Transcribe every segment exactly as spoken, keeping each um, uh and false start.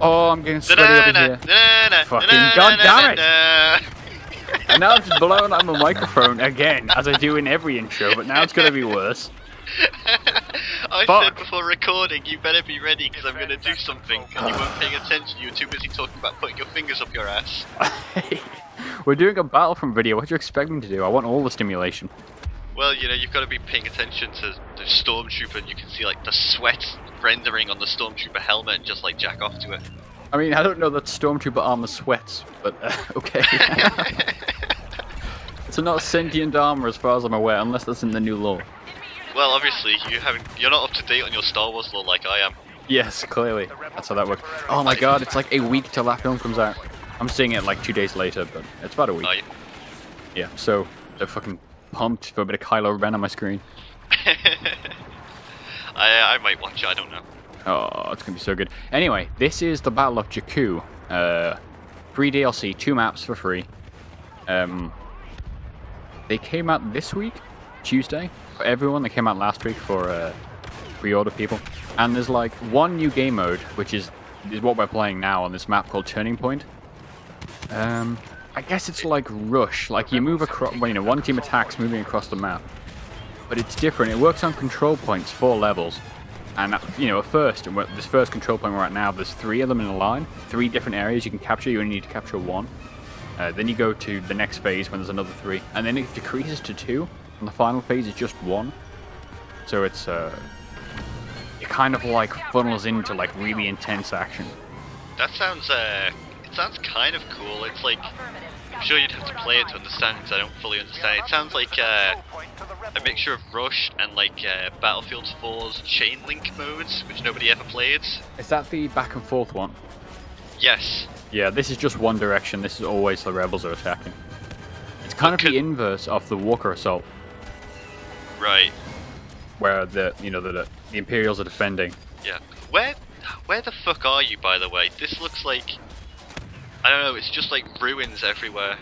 Oh, I'm getting sweaty over here. Fucking goddammit! And now I've just blown up my microphone again, as I do in every intro, but now it's gonna be worse. I Fuck. said before recording, you better be ready because I'm gonna do something, and you weren't paying attention, you were too busy talking about putting your fingers up your ass. We're doing a Battlefront video, what do you expect me to do? I want all the stimulation. Well, you know, you've got to be paying attention to the Stormtrooper, and you can see, like, the sweat rendering on the Stormtrooper helmet and just, like, jack off to it. I mean, I don't know that Stormtrooper armor sweats, but, uh, okay. It's not sentient armor, as far as I'm aware, unless that's in the new lore. Well, obviously, you haven't, you're not up to date on your Star Wars lore like I am. Yes, clearly. That's how that works. Oh my god, it's like a week till that film comes out. I'm seeing it, like, two days later, but it's about a week. Oh, yeah. yeah, so, they're fucking... pumped for a bit of Kylo Ren on my screen. I, I might watch it, I don't know. Oh, it's going to be so good. Anyway, this is the Battle of Jakku. Uh, free D L C, two maps for free. Um, they came out this week, Tuesday, for everyone. They came out last week for uh, pre-order people. And there's like one new game mode, which is, is what we're playing now on this map called Turning Point. Um... I guess it's like Rush, like you move across, well, you know, one team attacks moving across the map. But it's different, it works on control points, four levels. And, you know, at first, this first control point we're at now, there's three of them in a line, three different areas you can capture, you only need to capture one. Uh, then you go to the next phase when there's another three, and then it decreases to two, and the final phase is just one. So it's, uh, it kind of like funnels into like really intense action. That sounds, uh... It sounds kind of cool. It's like, I'm sure you'd have to play it to understand because I don't fully understand. It sounds like uh, a mixture of Rush and like uh, Battlefield four's Chain Link modes, which nobody ever played. Is that the back and forth one? Yes. Yeah, this is just one direction. This is always the rebels are attacking. It's kind but of the inverse of the Walker assault. Right. Where the you know the the, the Imperials are defending. Yeah. Where where the fuck are you, by the way? This looks like. I don't know, it's just like ruins everywhere.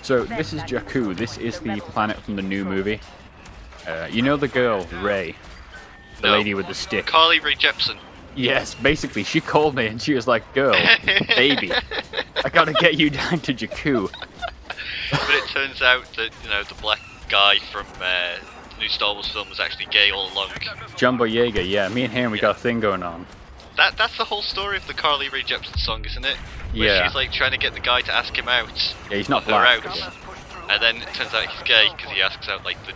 So, this is Jakku. This is the planet from the new movie. Uh, you know the girl, Ray? The no. lady with the stick. Carly Rae Jepsen. Yes, basically, she called me and she was like, girl, baby, I gotta get you down to Jakku. But it turns out that, you know, the black guy from uh, the new Star Wars film was actually gay all along. Jumbo Jaeger, yeah, me and him, we yeah. got a thing going on. That, that's the whole story of the Carly Rae Jepsen song, isn't it? Where yeah. she's like trying to get the guy to ask him out. Yeah, he's not black. Out, and then it turns out he's gay because he asks out like the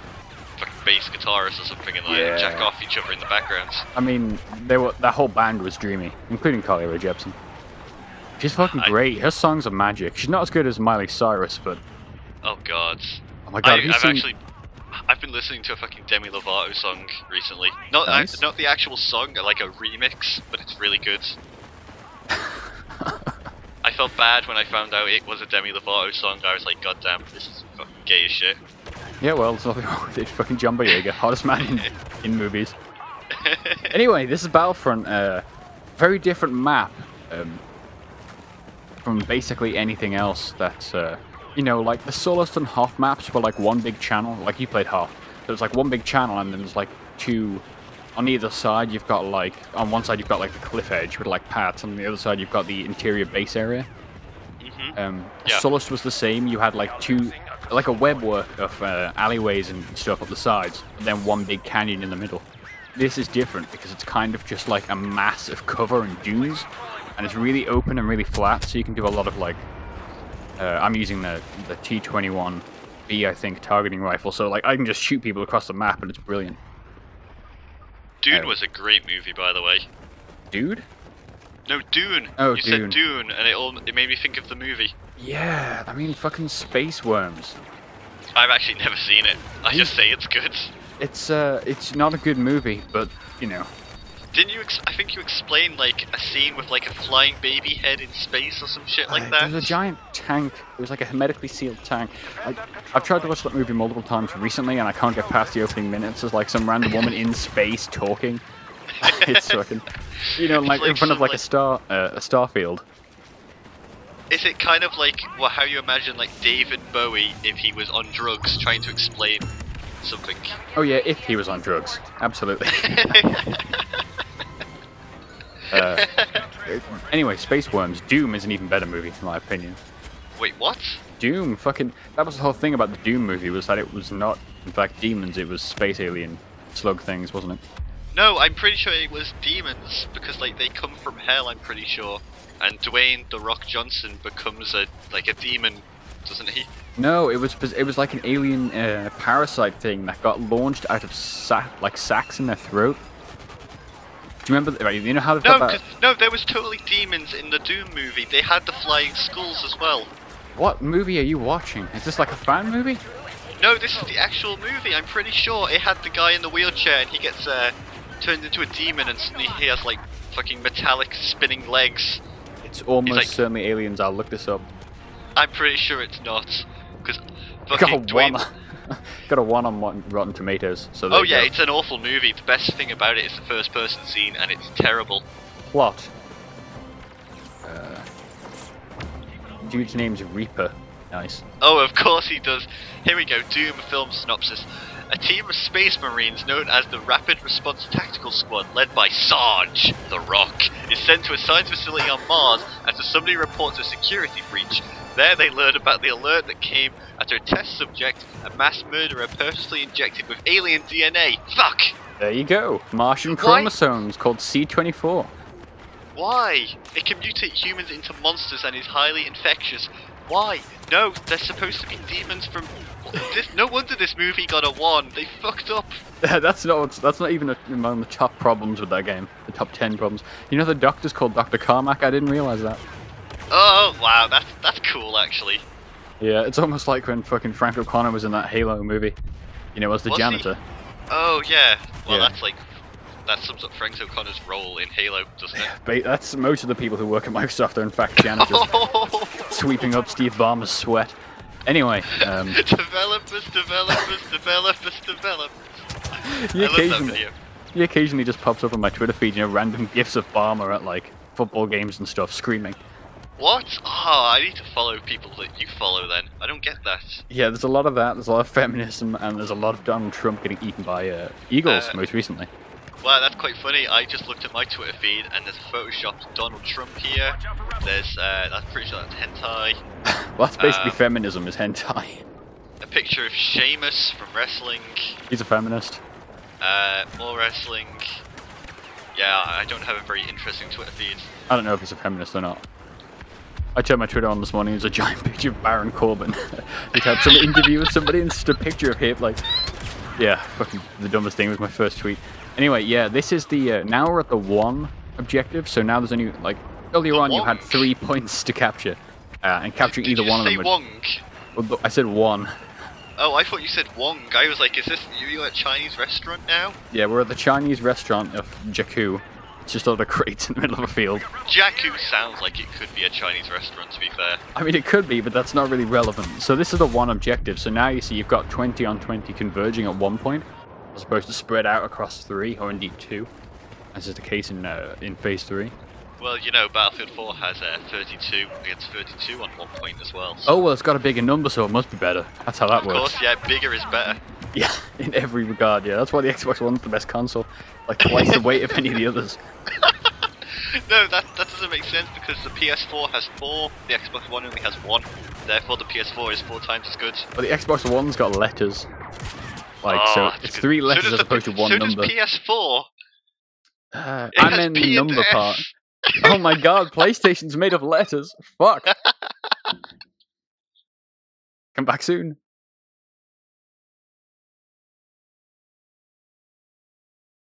fucking bass guitarist or something and like yeah. jack off each other in the background. I mean, they were, that whole band was dreamy, including Carly Rae Jepsen. She's fucking I, great. Her songs are magic. She's not as good as Miley Cyrus, but... Oh god. Oh my god, I, have you I've seen... actually... I've been listening to a fucking Demi Lovato song recently. Not nice. I, not the actual song, like a remix, but it's really good. I felt bad when I found out it was a Demi Lovato song. I was like, god damn, this is fucking gay as shit. Yeah, well, there's nothing wrong with it. Fucking Jumbo Jaeger, hottest man in, in movies. Anyway, this is Battlefront. Uh, very different map um, from basically anything else that's... Uh, You know, like the Sullust and Hoth maps were like one big channel. Like you played Hoth, there was like one big channel, and then there's like two on either side. You've got like on one side you've got like the cliff edge with like paths, and on the other side you've got the interior base area. Mm-hmm. um, yeah. Sullust was the same. You had like two, like a web work of uh, alleyways and stuff up the sides, and then one big canyon in the middle. This is different because it's kind of just like a mass of cover and dunes, and it's really open and really flat, so you can do a lot of like. Uh, I'm using the the T twenty-one B, I think, targeting rifle, so like I can just shoot people across the map, and it's brilliant. Dune uh, was a great movie, by the way. Dude? No, Dune. Oh, you Dune. said Dune, and it all it made me think of the movie. Yeah, I mean, fucking space worms. I've actually never seen it. I just say it's good. It's uh, it's not a good movie, but you know. Didn't you? Ex I think you explained like a scene with like a flying baby head in space or some shit like uh, that. There was a giant tank. It was like a hermetically sealed tank. I, I've tried to watch that movie multiple times recently, and I can't get past the opening minutes. There's like some random woman in space talking. It's fucking, you know, like, like in front of like, like a star, uh, a starfield. Is it kind of like well, how you imagine like David Bowie if he was on drugs trying to explain something? Oh yeah, if he was on drugs, absolutely. Uh, Anyway, Space Worms. Doom is an even better movie, in my opinion. Wait, what? Doom, fucking... That was the whole thing about the Doom movie, was that it was not, in fact, demons. It was space alien slug things, wasn't it? No, I'm pretty sure it was demons, because, like, they come from hell, I'm pretty sure. And Dwayne the Rock Johnson becomes, a like, a demon, doesn't he? No, it was it was like an alien uh, parasite thing that got launched out of, sa like, sacks in their throat. Do you remember? You know how they've no, got that... No, there was totally demons in the Doom movie. They had the flying skulls as well. What movie are you watching? Is this like a fan movie? No, this is the actual movie. I'm pretty sure it had the guy in the wheelchair and he gets uh, turned into a demon and suddenly he has like fucking metallic spinning legs. It's almost like, certainly aliens. I'll look this up. I'm pretty sure it's not. Because fucking Dwayne... Got a one on Rotten Tomatoes. So oh yeah, go. It's an awful movie. The best thing about it is the first person scene, and it's terrible. Plot. Uh, dude's name's Reaper. Nice. Oh, of course he does. Here we go, Doom film synopsis. A team of space marines known as the Rapid Response Tactical Squad, led by Sarge, the Rock, is sent to a science facility on Mars after somebody reports a security breach. There they learn about the alert that came after a test subject, a mass murderer purposely injected with alien D N A. Fuck! There you go. Martian chromosomes Why? Called C twenty-four. Why? It can mutate humans into monsters and is highly infectious. Why? No, they're supposed to be demons from... This, no wonder this movie got a one. They fucked up. that's not that's not even among the top problems with that game. The top ten problems. You know the doctor's called Doctor Carmack? I didn't realise that. Oh wow, that's that's cool actually. Yeah, it's almost like when fucking Frank O'Connor was in that Halo movie. You know, as the was janitor. He? Oh yeah. Well, yeah. that's like that sums up Frank O'Connor's role in Halo, doesn't it? But that's most of the people who work at Microsoft are in fact janitors, oh! Sweeping up Steve Ballmer's sweat. Anyway, um... developers, developers, developers, developers. You I love that video. He occasionally just pops up on my Twitter feed, you know, random gifs of Ballmer at like football games and stuff, screaming. What? Ah, oh, I need to follow people that you follow then. I don't get that. Yeah, there's a lot of that. There's a lot of feminism, and there's a lot of Donald Trump getting eaten by uh, eagles uh, most recently. Wow, that's quite funny. I just looked at my Twitter feed, and there's a photoshopped Donald Trump here. There's, uh, I'm pretty sure that's hentai. Well, that's basically um, feminism is hentai. A picture of Sheamus from wrestling. He's a feminist. Uh, more wrestling. Yeah, I don't have a very interesting Twitter feed. I don't know if he's a feminist or not. I checked my Twitter on this morning, it was a giant picture of Baron Corbin. He'd had some interview with somebody and just a picture of him, like... Yeah, fucking the dumbest thing was my first tweet. Anyway, yeah, this is the... Uh, now we're at the one objective, so now there's only, like... Earlier the on, wonk. You had three points to capture. Uh, and capturing did, did either one of them... Would, well, I said one. Oh, I thought you said Wong. I was like, is this... You're at a Chinese restaurant now? Yeah, we're at the Chinese restaurant of Jakku. Just all the crates in the middle of a field. Jakku sounds like it could be a Chinese restaurant, to be fair. I mean, it could be, but that's not really relevant. So this is the one objective. So now you see you've got twenty on twenty converging at one point, as opposed to spread out across three, or indeed two, as is the case in uh, in phase three. Well, you know, Battlefield four has uh, thirty-two against thirty-two on one point as well. So. Oh, well, it's got a bigger number, so it must be better. That's how that works. Of course, yeah, bigger is better. Yeah, in every regard, yeah. That's why the Xbox One's the best console. Like, twice the weight of any of the others. No, that, that doesn't make sense, because the P S four has four, the Xbox One only has one. Therefore, the P S four is four times as good. But the Xbox One's got letters. Like, oh, so it's good. Three letters so as opposed the, to one so number. P S four! Uh, I'm in the number F. part. Oh my god, PlayStation's made of letters. Fuck. Come back soon.